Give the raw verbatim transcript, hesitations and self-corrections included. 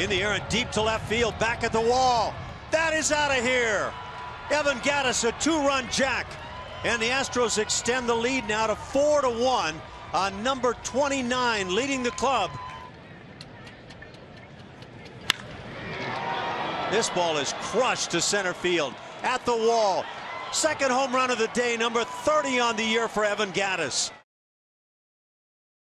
in the air and deep to left field, back at the wall. That is out of here. Evan Gattis, a two-run jack. And the Astros extend the lead now to four to one on number twenty-nine, leading the club. This ball is crushed to center field at the wall. Second home run of the day, number thirty on the year for Evan Gattis.